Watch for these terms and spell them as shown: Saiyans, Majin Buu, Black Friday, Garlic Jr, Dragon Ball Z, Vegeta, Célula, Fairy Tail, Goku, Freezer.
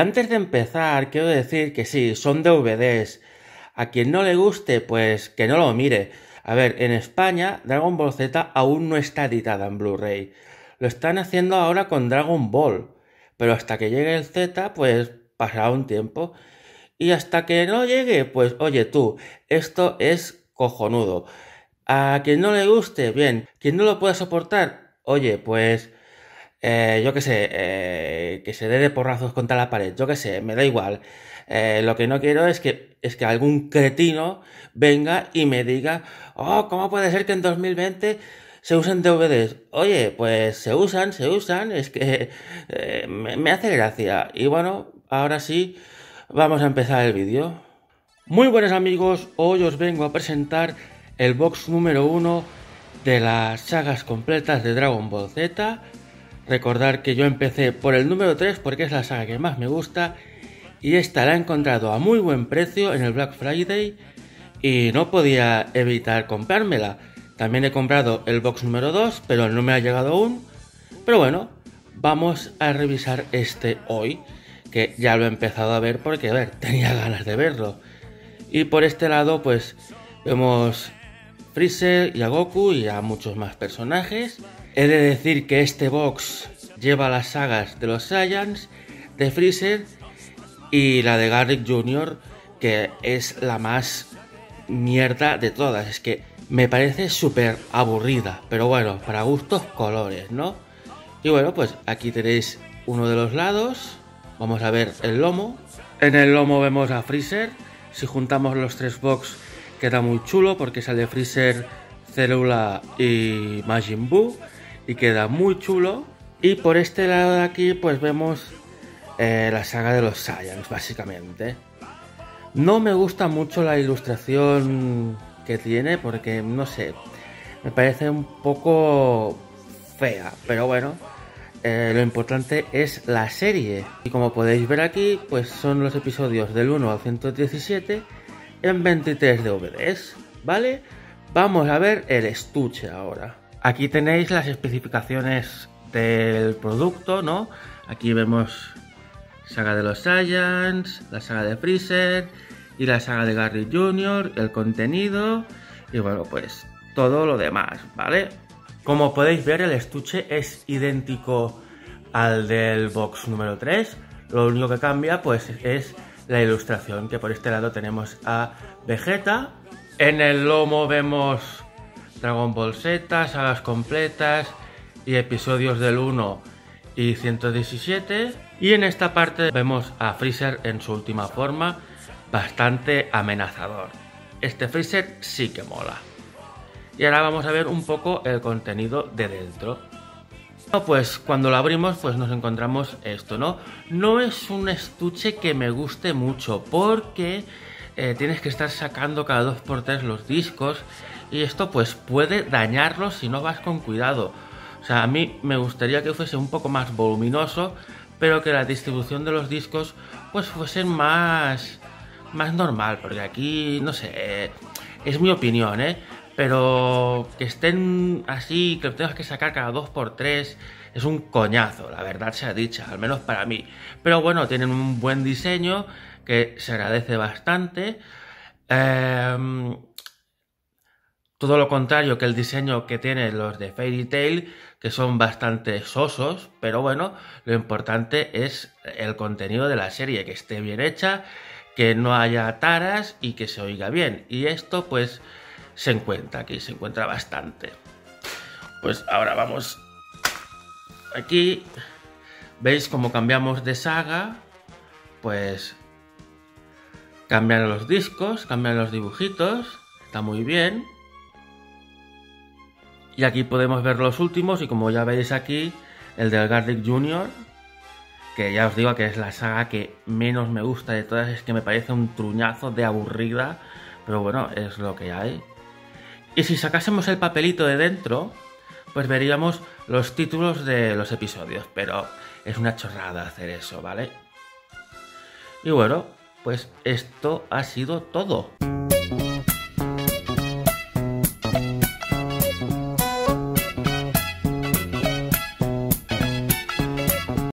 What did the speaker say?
Antes de empezar, quiero decir que sí, son DVDs. A quien no le guste, pues que no lo mire. A ver, en España, Dragon Ball Z aún no está editada en Blu-ray. Lo están haciendo ahora con Dragon Ball. Pero hasta que llegue el Z, pues pasará un tiempo. Y hasta que no llegue, pues oye tú, esto es cojonudo. A quien no le guste, bien. Quien no lo pueda soportar, oye, pues... yo qué sé, que se dé de porrazos contra la pared, yo qué sé, me da igual. Lo que no quiero es que algún cretino venga y me diga: oh, ¿cómo puede ser que en 2020 se usen DVDs? Oye, pues se usan, es que me hace gracia. Y bueno, ahora sí, vamos a empezar el vídeo. Muy buenos amigos, hoy os vengo a presentar el box número 1 de las sagas completas de Dragon Ball Z. Recordar que yo empecé por el número 3 porque es la saga que más me gusta y esta la he encontrado a muy buen precio en el Black Friday y no podía evitar comprármela. También he comprado el box número 2, pero no me ha llegado aún. Pero bueno, vamos a revisar este hoy, que ya lo he empezado a ver porque, a ver, tenía ganas de verlo. Y por este lado pues vemos a Freezer y a Goku y a muchos más personajes. He de decir que este box lleva las sagas de los Saiyans, de Freezer y la de Garlic Jr, que es la más mierda de todas. Es que me parece súper aburrida, pero bueno, para gustos colores, ¿no? Y bueno, pues aquí tenéis uno de los lados. Vamos a ver el lomo. En el lomo vemos a Freezer. Si juntamos los tres box queda muy chulo porque sale Freezer, Célula y Majin Buu. Y queda muy chulo. Y por este lado de aquí pues vemos la saga de los Saiyans, básicamente. No me gusta mucho la ilustración que tiene porque, no sé, me parece un poco fea. Pero bueno, lo importante es la serie. Y como podéis ver aquí, pues son los episodios del 1 al 117 en 23 DVDs, ¿vale? Vamos a ver el estuche ahora. Aquí tenéis las especificaciones del producto, ¿no? Aquí vemos saga de los Saiyans, la saga de Freezer y la saga de Garlic Jr, el contenido y bueno, pues todo lo demás, ¿vale? Como podéis ver, el estuche es idéntico al del box número 3. Lo único que cambia pues es la ilustración, que por este lado tenemos a Vegeta. En el lomo vemos Dragon Ball Z, sagas completas y episodios del 1 y 117. Y en esta parte vemos a Freezer en su última forma, bastante amenazador. Este Freezer sí que mola. Y ahora vamos a ver un poco el contenido de dentro. Bueno, pues cuando lo abrimos pues nos encontramos esto, ¿no? No es un estuche que me guste mucho porque... tienes que estar sacando cada 2×3 los discos y esto pues puede dañarlos si no vas con cuidado. O sea, a mí me gustaría que fuese un poco más voluminoso, pero que la distribución de los discos pues fuese más normal, porque aquí, no sé, es mi opinión, pero que estén así, que los tengas que sacar cada 2×3 es un coñazo, la verdad sea dicha, al menos para mí. Pero bueno, tienen un buen diseño que se agradece bastante. Todo lo contrario que el diseño que tienen los de Fairy Tail, que son bastante sosos, pero bueno, lo importante es el contenido de la serie, que esté bien hecha, que no haya taras y que se oiga bien. Y esto pues se encuentra aquí, se encuentra bastante. Pues ahora vamos aquí, veis cómo cambiamos de saga, pues... cambian los discos, cambian los dibujitos, está muy bien. Y aquí podemos ver los últimos y como ya veis aquí, el del Garlic Jr, que ya os digo que es la saga que menos me gusta de todas, es que me parece un truñazo de aburrida, pero bueno, es lo que hay. Y si sacásemos el papelito de dentro, pues veríamos los títulos de los episodios, pero es una chorrada hacer eso, ¿vale? Y bueno... pues esto ha sido todo.